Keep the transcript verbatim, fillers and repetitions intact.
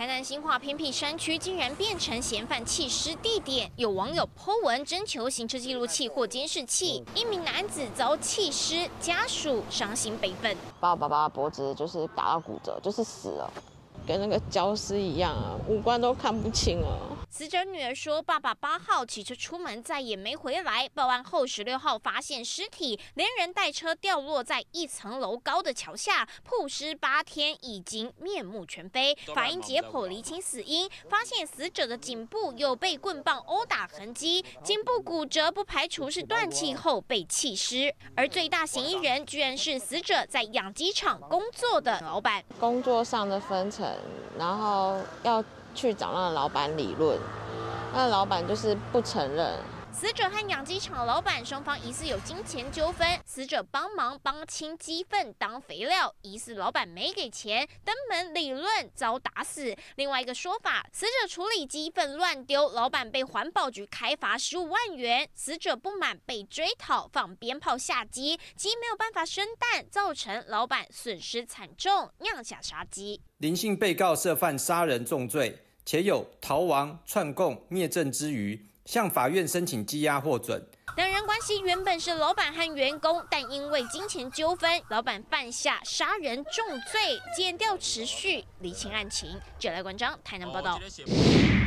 台南新化偏僻山区竟然变成嫌犯弃尸地点，有网友 po 文征求行车记录器或监视器。一名男子遭弃尸，家属伤心悲愤，把我爸爸的脖子就是打到骨折，就是死了，跟那个焦尸一样啊，五官都看不清了。 死者女儿说：“爸爸八号骑车出门，再也没回来。报案后，十六号发现尸体，连人带车掉落在一层楼高的桥下，曝尸八天，已经面目全非。法医解剖厘清死因，发现死者的颈部有被棍棒殴打痕迹，颈部骨折不排除是断气后被弃尸。而最大嫌疑人居然是死者在养鸡场工作的老板，工作上的分成，然后要。” 去找那个老板理论，那老板就是不承认。死者和养鸡场老板双方疑似有金钱纠纷，死者帮忙帮清鸡粪当肥料，疑似老板没给钱，登门理论遭打死。另外一个说法，死者处理鸡粪乱丢，老板被环保局开罚十五万元，死者不满被追讨，放鞭炮下鸡，鸡没有办法生蛋，造成老板损失惨重，酿下杀机。 林姓被告涉犯杀人重罪，且有逃亡、串供、灭证之余，向法院申请羁押获准。两人关系原本是老板和员工，但因为金钱纠纷，老板犯下杀人重罪，检调持续厘清案情。记者赖冠璋台南报道。哦